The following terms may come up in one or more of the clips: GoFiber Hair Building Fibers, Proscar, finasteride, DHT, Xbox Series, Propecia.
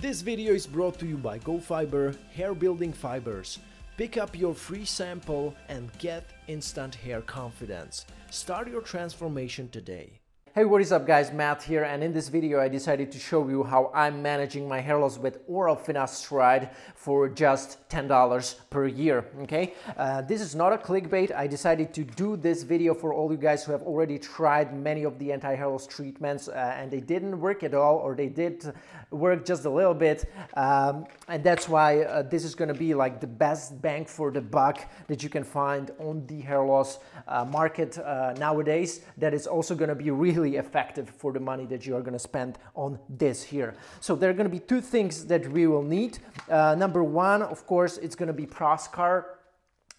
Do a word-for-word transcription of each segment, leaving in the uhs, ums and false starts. This video is brought to you by GoFiber Hair Building Fibers. Pick up your free sample and get instant hair confidence. Start your transformation today. Hey, what is up guys, Matt here, and in this video I decided to show you how I'm managing my hair loss with oral finasteride for just ten dollars per year, okay? Uh, this is not a clickbait. I decided to do this video for all you guys who have already tried many of the anti-hair loss treatments uh, and they didn't work at all, or they did work just a little bit, um, and that's why uh, this is gonna be like the best bang for the buck that you can find on the hair loss uh, market uh, nowadays, that is also gonna be really effective for the money that you are going to spend on this here. So there are going to be two things that we will need. Uh, number one, of course, it's going to be Proscar.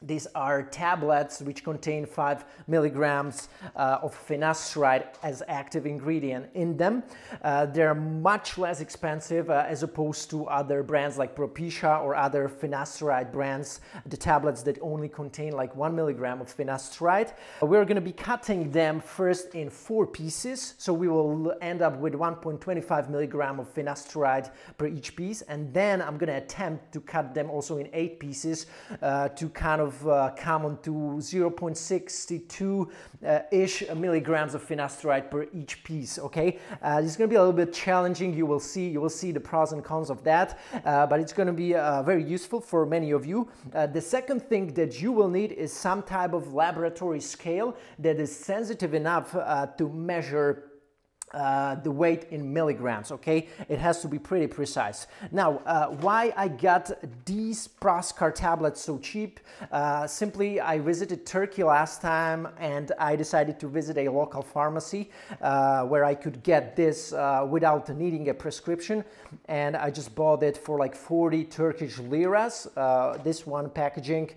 These are tablets which contain five milligrams uh, of finasteride as active ingredient in them. Uh, they're much less expensive uh, as opposed to other brands like Propecia or other finasteride brands, the tablets that only contain like one milligram of finasteride. We're going to be cutting them first in four pieces, so we will end up with one point two five milligram of finasteride per each piece, and then I'm going to attempt to cut them also in eight pieces uh, to kind of Uh, come on to zero point six two-ish uh, milligrams of finasteride per each piece, okay? Uh, it's gonna be a little bit challenging, you will see, you will see the pros and cons of that, uh, but it's gonna be uh, very useful for many of you. Uh, the second thing that you will need is some type of laboratory scale that is sensitive enough uh, to measure Uh, the weight in milligrams, okay? It has to be pretty precise. Now, uh, why I got these Proscar tablets so cheap? Uh, simply, I visited Turkey last time and I decided to visit a local pharmacy uh, where I could get this uh, without needing a prescription, and I just bought it for like forty Turkish liras, uh, this one packaging,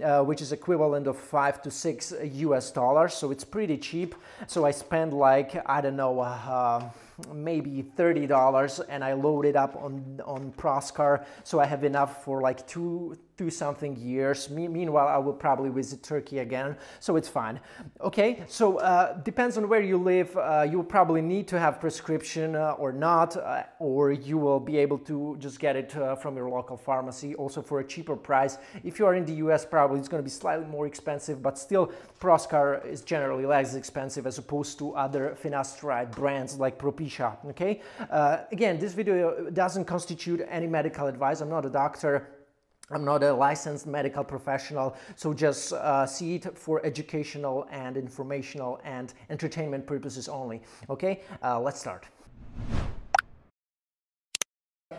uh, which is equivalent of five to six U S dollars, so it's pretty cheap. So I spent like, I don't know, uh, Uh, maybe thirty dollars, and I loaded up on, on Proscar, so I have enough for like two, two something years. Me meanwhile, I will probably visit Turkey again, so it's fine. Okay, so uh, depends on where you live. Uh, you'll probably need to have prescription uh, or not, uh, or you will be able to just get it uh, from your local pharmacy, also for a cheaper price. If you are in the U S, probably it's going to be slightly more expensive, but still Proscar is generally less expensive as opposed to other finasteride brands like Propecia. Okay. Uh, again, this video doesn't constitute any medical advice. I'm not a doctor. I'm not a licensed medical professional, so just uh, see it for educational and informational and entertainment purposes only. Okay, uh, let's start.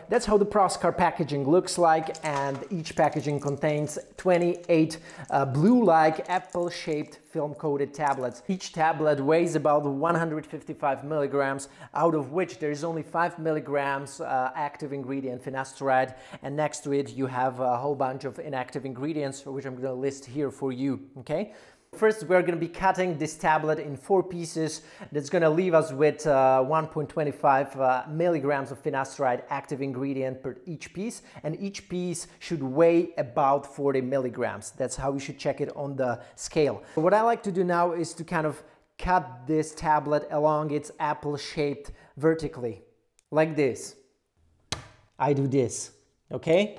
That's how the Proscar packaging looks like, and each packaging contains twenty-eight uh, blue-like apple-shaped film-coated tablets. Each tablet weighs about one hundred fifty-five milligrams, out of which there is only five milligrams uh, active ingredient finasteride, and next to it you have a whole bunch of inactive ingredients, which I'm going to list here for you, okay? First, we're going to be cutting this tablet in four pieces. That's going to leave us with uh, one point two five uh, milligrams of finasteride active ingredient per each piece, and each piece should weigh about forty milligrams. That's how you should check it on the scale. What I like to do now is to kind of cut this tablet along its apple-shaped vertically, like this. I do this, okay?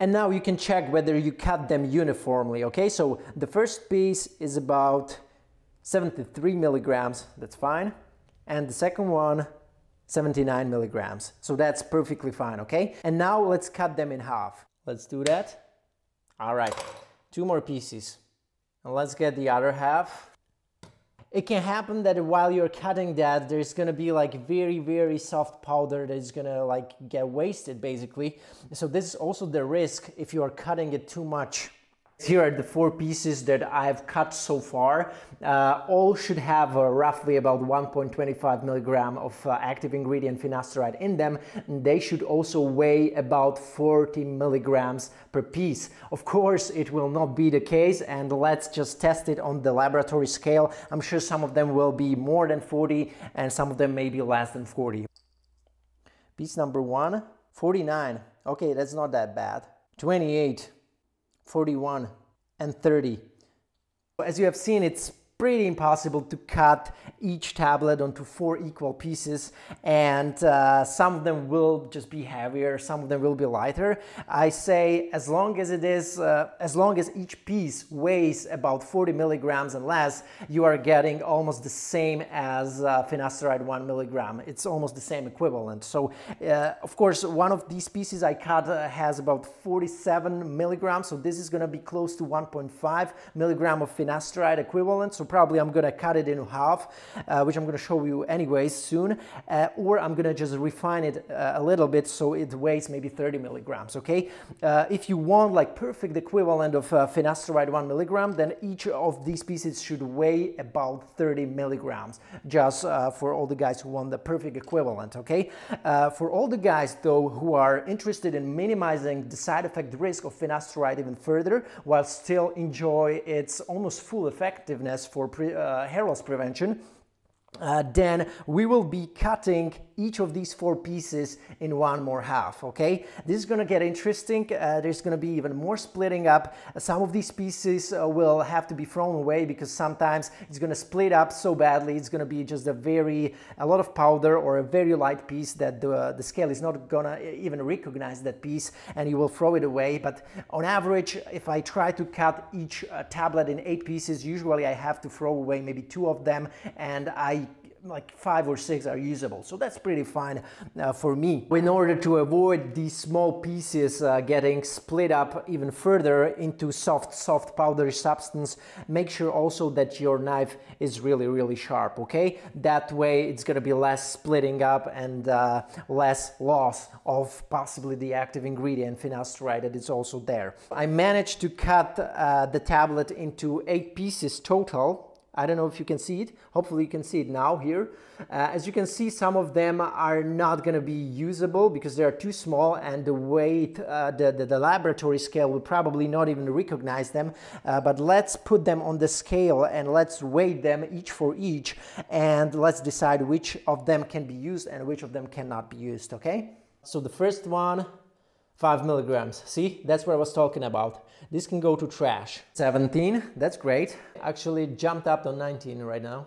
And now you can check whether you cut them uniformly, okay? So the first piece is about seventy-three milligrams, that's fine. And the second one, seventy-nine milligrams. So that's perfectly fine, okay? And now let's cut them in half. Let's do that. All right, two more pieces. And let's get the other half. It can happen that while you're cutting that, there's gonna be like very, very soft powder that is gonna like get wasted basically. So this is also the risk if you are cutting it too much. Here are the four pieces that I've cut so far. Uh, all should have uh, roughly about one point two five milligram of uh, active ingredient finasteride in them. And they should also weigh about forty milligrams per piece. Of course, it will not be the case, and let's just test it on the laboratory scale. I'm sure some of them will be more than forty and some of them may be less than forty. Piece number one, forty-nine. Okay, that's not that bad. twenty-eight. forty-one and thirty. As you have seen, it's pretty impossible to cut each tablet onto four equal pieces, and uh, some of them will just be heavier, some of them will be lighter. I say as long as it is, uh, as long as each piece weighs about forty milligrams and less, you are getting almost the same as uh, finasteride one milligram. It's almost the same equivalent. So uh, of course, one of these pieces I cut uh, has about forty-seven milligrams, so this is going to be close to one point five milligram of finasteride equivalent. So probably I'm going to cut it in half, uh, which I'm going to show you anyways soon, uh, or I'm going to just refine it uh, a little bit so it weighs maybe thirty milligrams, okay? Uh, if you want like perfect equivalent of uh, finasteride one milligram, then each of these pieces should weigh about thirty milligrams, just uh, for all the guys who want the perfect equivalent, okay? Uh, for all the guys though who are interested in minimizing the side effect risk of finasteride even further while still enjoy its almost full effectiveness for pre, uh, hair loss prevention, Uh, then we will be cutting each of these four pieces in one more half, okay? This is gonna get interesting. Uh, there's gonna be even more splitting up. Some of these pieces uh, will have to be thrown away because sometimes it's gonna split up so badly, it's gonna be just a very, a lot of powder or a very light piece that the, uh, the scale is not gonna even recognize that piece, and you will throw it away. But on average, if I try to cut each uh, tablet in eight pieces, usually I have to throw away maybe two of them, and I like five or six are usable, so that's pretty fine uh, for me. In order to avoid these small pieces uh, getting split up even further into soft soft powdery substance, make sure also that your knife is really really sharp, okay? That way it's gonna be less splitting up and uh, less loss of possibly the active ingredient finasteride that is also there. I managed to cut uh, the tablet into eight pieces total. I don't know if you can see it. Hopefully you can see it now here. Uh, as you can see, some of them are not going to be usable because they are too small, and the weight, uh, the, the, the laboratory scale will probably not even recognize them. Uh, but let's put them on the scale and let's weight them each for each, and let's decide which of them can be used and which of them cannot be used, okay? So the first one, five milligrams. See, that's what I was talking about. This can go to trash. seventeen, that's great. Actually jumped up to nineteen right now.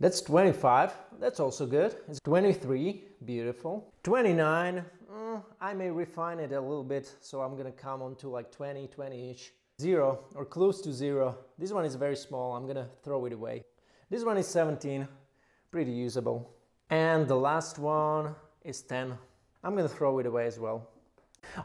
That's twenty-five, that's also good. It's twenty-three, beautiful. twenty-nine, mm, I may refine it a little bit, so I'm gonna come on to like twenty, twenty-ish. Zero, or close to zero. This one is very small, I'm gonna throw it away. This one is seventeen, pretty usable. And the last one is ten. I'm gonna throw it away as well.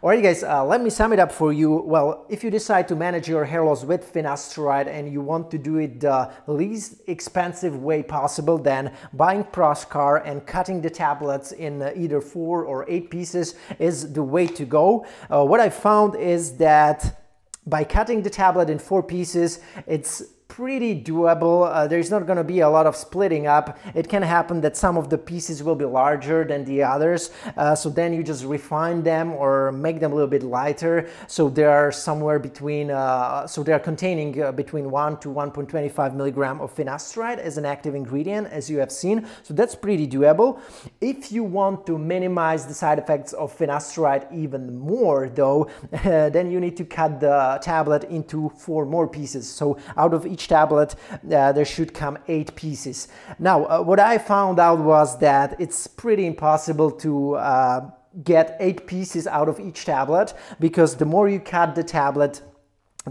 Alright guys, uh, let me sum it up for you. Well, if you decide to manage your hair loss with finasteride and you want to do it the least expensive way possible, then buying Proscar and cutting the tablets in either four or eight pieces is the way to go. Uh, what I found is that by cutting the tablet in four pieces, it's pretty doable. Uh, there's not going to be a lot of splitting up. It can happen that some of the pieces will be larger than the others, uh, so then you just refine them or make them a little bit lighter, so they are somewhere between uh, so they are containing uh, between one to one point two five milligram of finasteride as an active ingredient, as you have seen. So that's pretty doable. If you want to minimize the side effects of finasteride even more though, uh, then you need to cut the tablet into four more pieces. So out of each tablet uh, there should come eight pieces. Now uh, what I found out was that it's pretty impossible to uh, get eight pieces out of each tablet, because the more you cut the tablet,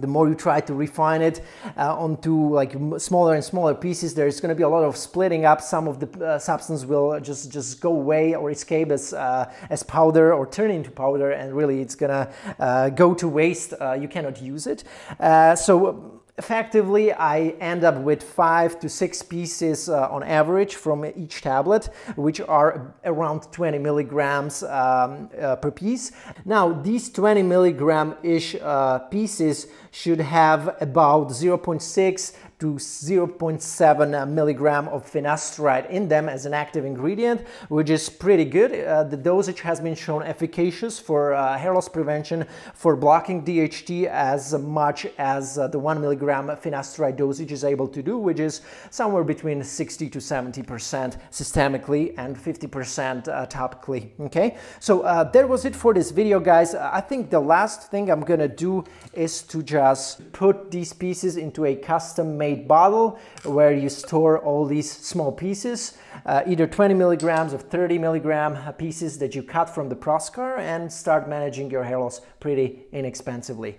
the more you try to refine it uh, onto like smaller and smaller pieces, there's going to be a lot of splitting up. Some of the uh, substance will just just go away or escape as uh, as powder or turn into powder, and really it's gonna uh, go to waste. Uh, you cannot use it. Uh, so effectively, I end up with five to six pieces uh, on average from each tablet, which are around twenty milligrams um, uh, per piece. Now, these twenty milligram-ish uh, pieces should have about zero point six to zero point seven milligram of finasteride in them as an active ingredient, which is pretty good. Uh, the dosage has been shown efficacious for uh, hair loss prevention, for blocking D H T as much as uh, the one milligram finasteride dosage is able to do, which is somewhere between sixty to seventy percent systemically and fifty percent uh, topically, okay? So uh, that was it for this video, guys. I think the last thing I'm gonna do is to just put these pieces into a custom-made homemade bottle where you store all these small pieces, uh, either twenty milligrams or thirty milligram pieces that you cut from the Proscar, and start managing your hair loss pretty inexpensively.